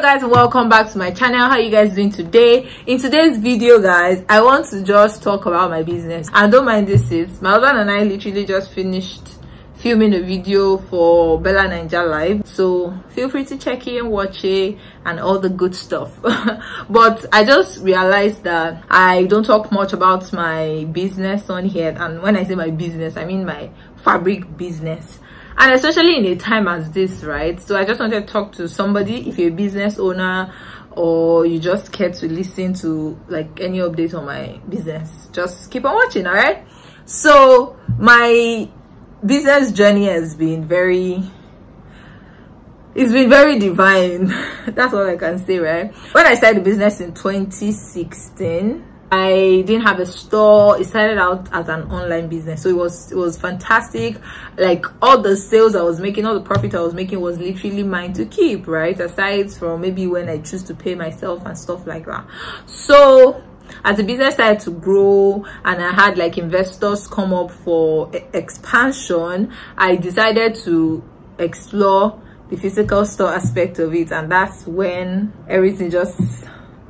guys, welcome back to my channel. How are you guys doing today? In today's video guys, I want to just talk about my business. And don't mind this, is my husband and I literally just finished filming a video for Bella Ninja Live, so feel free to check in, watch it and all the good stuff. But I just realized that I don't talk much about my business on here, and when I say my business I mean my fabric business, and especially in a time as this, right? So I just wanted to talk to somebody. If you're a business owner or you just care to listen to like any update on my business, just keep on watching, all right? So my business journey has been very divine. That's all I can say, right? When I started the business in 2016, I didn't have a store. It started out as an online business, so it was fantastic. Like all the sales I was making, all the profit I was making was literally mine to keep, right? Aside from maybe when I choose to pay myself and stuff like that. So as the business started to grow and I had like investors come up for expansion, I decided to explore the physical store aspect of it, and that's when everything just,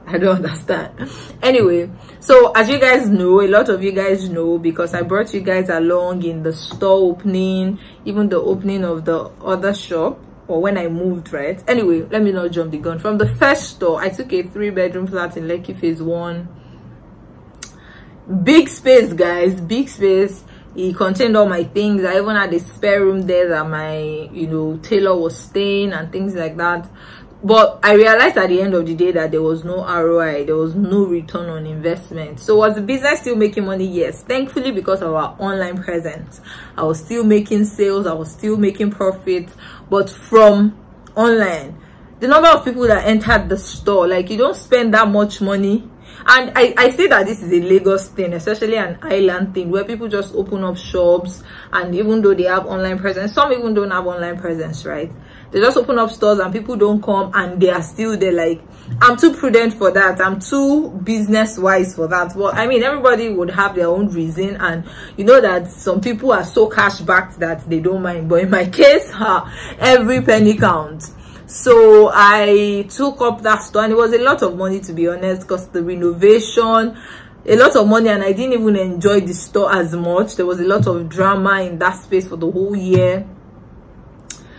I don't understand. Anyway, so as you guys know, a lot of you guys know, because I brought you guys along in the store opening, even the opening of the other shop, or when I moved, right? Anyway, let me not jump the gun. From the first store, I took a 3-bedroom flat in Lekki Phase 1. Big space guys, big space. It contained all my things. I even had a spare room there that my tailor was staying and things like that. But I realized at the end of the day that there was no ROI, there was no return on investment. So was the business still making money? Yes, thankfully, because of our online presence. I was still making sales, I was still making profits, but from online. The number of people that entered the store, like you don't spend that much money. And I say that this is a Lagos thing, especially an island thing, where people just open up shops, and even though they have online presence, some even don't have online presence, right? They just open up stores and people don't come, and they are still there. Like, I'm too prudent for that, I'm too business wise for that. Well, I mean, everybody would have their own reason, and you know that some people are so cash backed that they don't mind, but in my case, every penny counts. So I took up that store, and it was a lot of money, to be honest, because the renovation, a lot of money, and I didn't even enjoy the store as much. There was a lot of drama in that space for the whole year,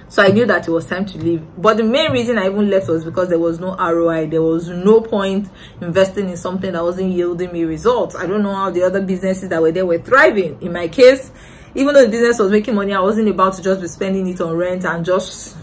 so I knew that it was time to leave. But the main reason I even left was because there was no ROI. There was no point investing in something that wasn't yielding me results. I don't know how the other businesses that were there were thriving. In my case, even though the business was making money, I wasn't about to just be spending it on rent and just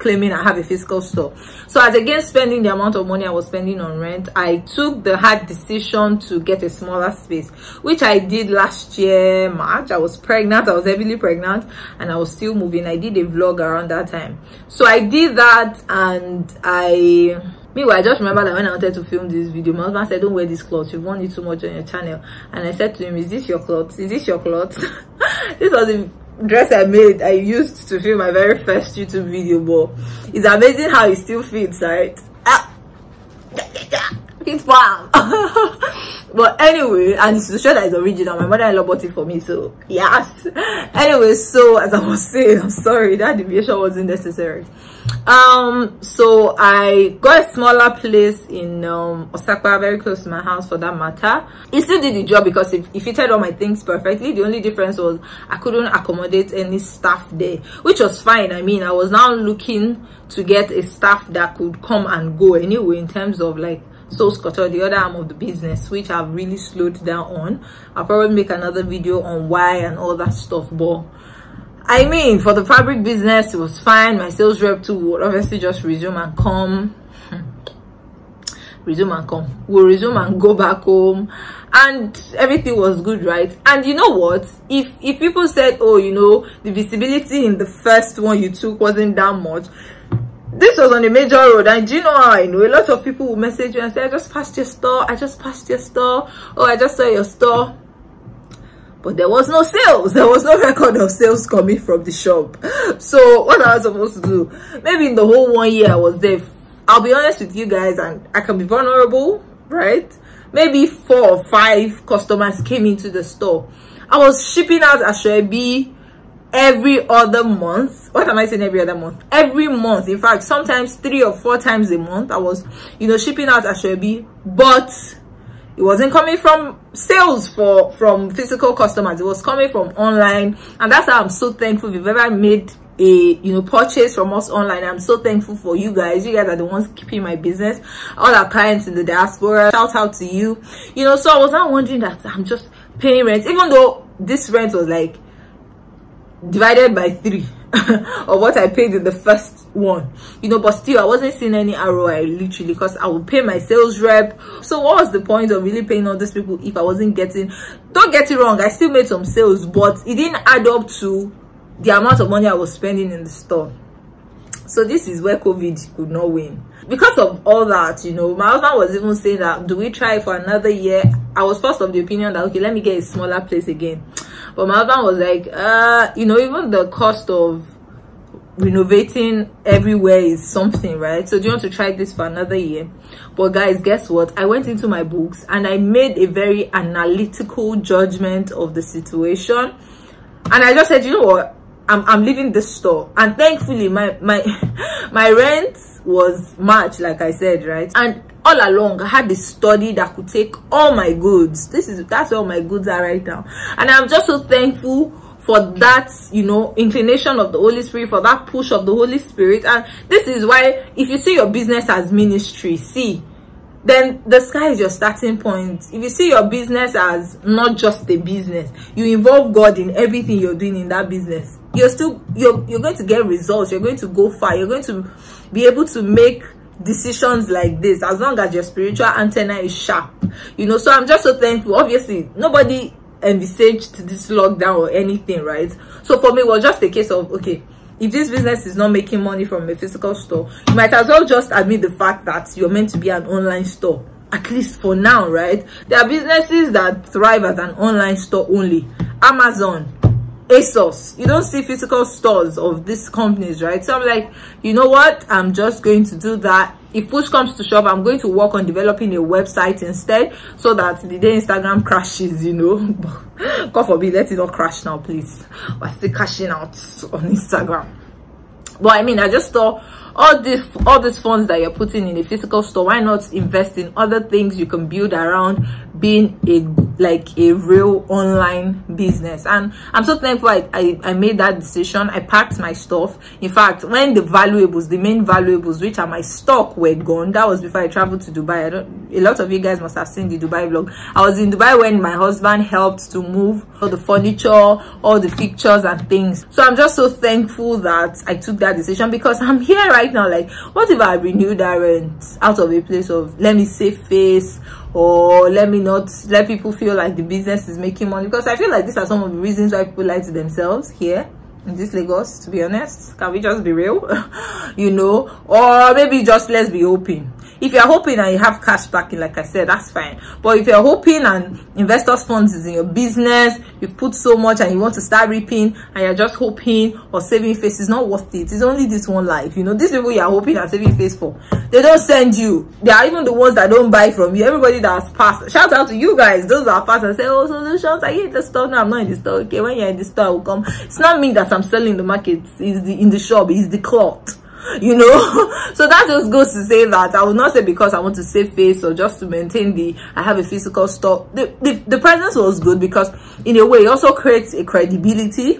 claiming I have a physical store. So as against spending the amount of money I was spending on rent, I took the hard decision to get a smaller space, which I did last year March. I was pregnant, I was heavily pregnant, and I was still moving. I did a vlog around that time, so I did that. And I just remember that when I wanted to film this video, my husband said, "Don't wear this cloth, you've worn it too much on your channel." And I said to him, "Is this your cloth? Is this your cloth?" This was a dress I used to film my very first YouTube video, but it's amazing how it still fits, right? It's wow. But anyway, and it's to show that it's original. My mother-in-law bought it for me, so yes. Anyway, so as I was saying, I'm sorry, that deviation wasn't necessary. So I got a smaller place in Osaka, very close to my house for that matter. It still did the job because it fitted all my things perfectly. The only difference was I couldn't accommodate any staff there, which was fine. I mean, I was now looking to get a staff that could come and go anyway, in terms of like Soul Scooter, the other arm of the business, which I've really slowed down on. I'll probably make another video on why and all that stuff. But I mean, for the fabric business, it was fine. My sales rep too would obviously just resume and go back home, and everything was good, right? And you know what, if people said, "Oh, the visibility in the first one you took wasn't that much," this was on a major road, and do you know how I know? A lot of people will message you and say, "I just passed your store, I just passed your store, oh, I just saw your store," but there was no sales, there was no record of sales coming from the shop. So what am I supposed to do? Maybe in the whole 1 year I was there, I'll be honest with you guys, and I can be vulnerable, right? Maybe 4 or 5 customers came into the store. I was shipping out Ashwebi every other month. What am I saying? Every other month, every month, in fact, sometimes 3 or 4 times a month, I was, you know, shipping out Ashwebi, but it wasn't coming from sales from physical customers. It was coming from online, and that's how I'm so thankful. If you've ever made a, you know, purchase from us online, I'm so thankful for you guys. You guys are the ones keeping my business. All our clients in the diaspora, shout out to you. You know, so I was not wondering that I'm just paying rent, even though this rent was like divided by 3 or what I paid in the first one, you know, but still I wasn't seeing any ROI literally, because I would pay my sales rep. So what was the point of really paying all these people if I wasn't getting? Don't get it wrong, I still made some sales, but it didn't add up to the amount of money I was spending in the store. So this is where COVID could not win. Because of all that, you know, my husband was even saying that, do we try for another year? I was first of the opinion that, okay, let me get a smaller place again. But my husband was like, you know, even the cost of renovating everywhere is something, right? So do you want to try this for another year? But guys, guess what? I went into my books and I made a very analytical judgment of the situation. And I just said, you know what? I'm leaving this store. And thankfully my rent was March, like I said, right? And all along I had this study that could take all my goods. That's where all my goods are right now. And I'm just so thankful for that, you know, inclination of the Holy Spirit, for that push of the Holy Spirit. And this is why, if you see your business as ministry, see, then the sky is your starting point. If you see your business as not just a business, you involve God in everything you're doing in that business, you're going to get results. You're going to go far. You're going to be able to make decisions like this, as long as your spiritual antenna is sharp, you know. So I'm just so thankful. Obviously nobody envisaged this lockdown or anything, right? So for me it was just a case of, okay, if this business is not making money from a physical store, you might as well just admit the fact that you're meant to be an online store, at least for now, right? There are businesses that thrive as an online store only. Amazon, ASOS, you don't see physical stores of these companies, right? So I'm like, you know what, I'm just going to do that. If push comes to shove, I'm going to work on developing a website instead, so that the day Instagram crashes, you know, God forbid, let it not crash now, please. We're still cashing out on Instagram. But I mean, I just thought, all these funds that you're putting in a physical store, why not invest in other things you can build around being a real online business? And I'm so thankful I made that decision. I packed my stuff. In fact, when the main valuables, which are my stock, were gone, that was before I traveled to Dubai. A lot of you guys must have seen the Dubai vlog. I was in Dubai when my husband helped to move all the furniture, all the fixtures and things. So I'm just so thankful that I took that decision, because I'm here right now. Like, what if I renew that rent out of a place of, let me save face, or let me not let people feel like the business is making money? Because I feel like these are some of the reasons why people lie to themselves here in this Lagos, to be honest. Can we just be real? You know, or maybe just let's be open. If you're hoping and you have cash backing, like I said, that's fine. But if you're hoping and investors funds is in your business, you've put so much and you want to start reaping, and you're just hoping or saving face, it's not worth it. It's only this one life, you know. These people you're hoping and saving face for, they don't send you. They are even the ones that don't buy from you. Everybody that has passed, shout out to you guys, those that are passed and say, oh, Solutions, are you in the store? No, I'm not in the store. Okay, when you're in the store, I will come. It's not me that I'm selling the market, it's in the shop, it's the cloth, you know. So that just goes to say that I will not say because I want to save face or just to maintain I have a physical store. The presence was good, because in a way it also creates a credibility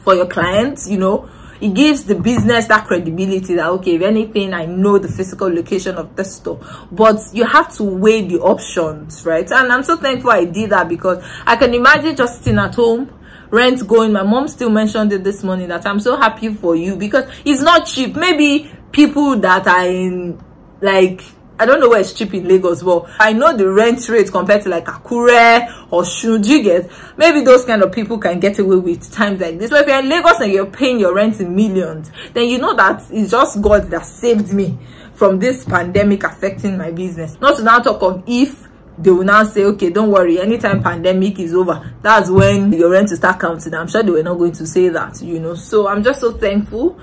for your clients, you know. It gives the business that credibility that, okay, if anything, I know the physical location of the store. But you have to weigh the options, right? And I'm so thankful I did that, because I can imagine just sitting at home, rent going. My mom still mentioned it this morning that I'm so happy for you, because it's not cheap. Maybe people that are in, like, I don't know where it's cheap in Lagos, but I know the rent rate compared to like Akure or Shujiget. Maybe those kind of people can get away with times like this. But if you're in Lagos and you're paying your rent in millions, then you know that it's just God that saved me from this pandemic affecting my business. Not to now talk of if they will now say, okay, don't worry, anytime pandemic is over, that's when your rent will start counting. I'm sure they were not going to say that, you know. So I'm just so thankful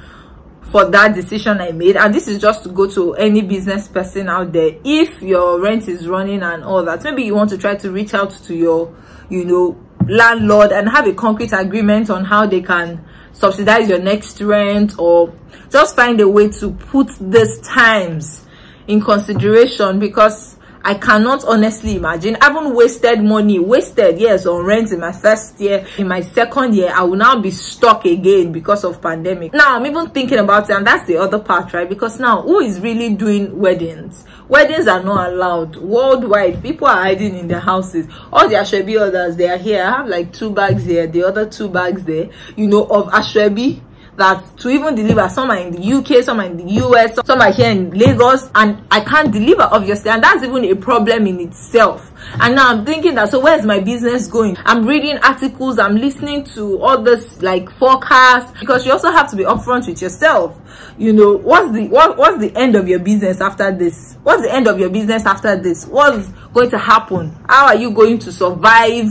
for that decision I made. And this is just to go to any business person out there. If your rent is running and all that, maybe you want to try to reach out to your, you know, landlord and have a concrete agreement on how they can subsidize your next rent, or just find a way to put these times in consideration, because I cannot honestly imagine. I haven't wasted money, yes, on rent in my first year. In my second year, I will now be stuck again because of pandemic. Now, I'm even thinking about it, and that's the other part, right? Because now, who is really doing weddings? Weddings are not allowed worldwide. People are hiding in their houses. All the Ashwebi orders, they are here. I have like 2 bags here, the other 2 bags there, you know, of Ashwebi. That to even deliver, some are in the UK, some are in the US, some are here in Lagos, and I can't deliver, obviously, and that's even a problem in itself. And now I'm thinking that, so where's my business going? I'm reading articles, I'm listening to all this like forecasts, because you also have to be upfront with yourself. You know, what's the end of your business after this? What's the end of your business after this? What's going to happen? How are you going to survive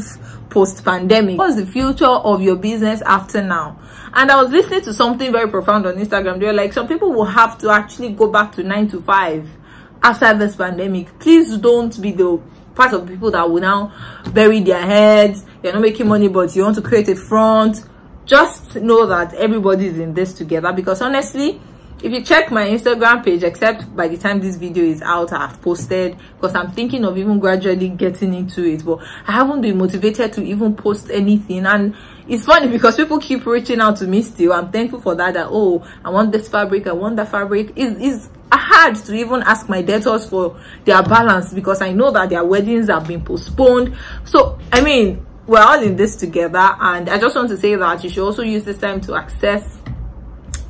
post-pandemic? What's the future of your business after now? And I was listening to something very profound on Instagram. They were like, some people will have to actually go back to 9 to 5 after this pandemic. Please don't be the part of people that will now bury their heads. You're not making money, but you want to create a front. Just know that everybody's in this together, because honestly, if you check my Instagram page, except by the time this video is out, I've posted, because I'm thinking of even gradually getting into it, but I haven't been motivated to even post anything. And it's funny because people keep reaching out to me still. I'm thankful for that, oh, I want this fabric, I want that fabric. It's hard to even ask my debtors for their balance, because I know that their weddings have been postponed. So, I mean, we're all in this together, and I just want to say that you should also use this time to access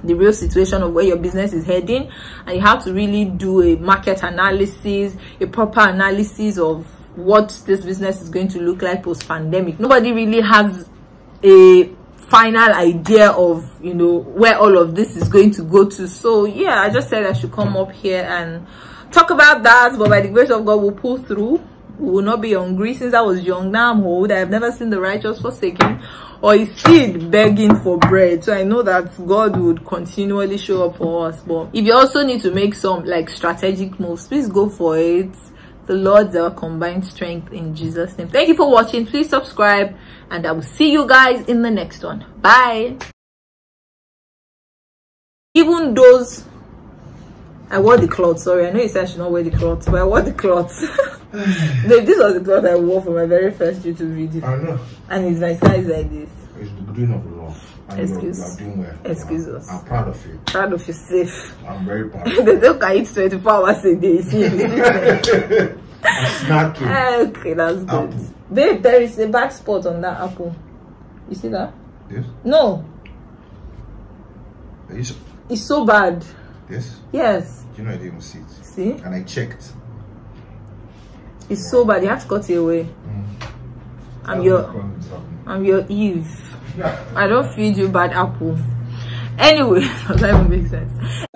the real situation of where your business is heading, and you have to really do a market analysis, a proper analysis of what this business is going to look like post-pandemic. Nobody really has a final idea of, you know, where all of this is going to go to. So yeah, I just said I should come up here and talk about that, but by the grace of God, we'll pull through. We will not be hungry. Since I was young, now I'm old. I have never seen the righteous forsaken or his seed begging for bread. So I know that God would continually show up for us. But if you also need to make some like strategic moves, please go for it. The Lord's our combined strength, in Jesus' name. Thank you for watching. Please subscribe, and I will see you guys in the next one. Bye. Even those, I wore the cloth. Sorry, I know you said I should not wear the cloth, but I wore the cloth. Babe, this was the cloth I wore for my very first YouTube video. I know. And it's my size like this. It's the green of love. And Excuse. Doing well. Excuse us. I'm proud of you. Proud of yourself. I'm very proud. They don't eat 24 hours a day. See, I'm snacking. Okay, that's good. Apple. Babe, there is a back spot on that apple. You see that? Yes. No. It's so bad. Yes. Yes. You know I didn't even see it. See? And I checked. It's so bad. You have to cut it away. I'm your Eve. I don't feed you bad apple. Anyway, that doesn't even make sense.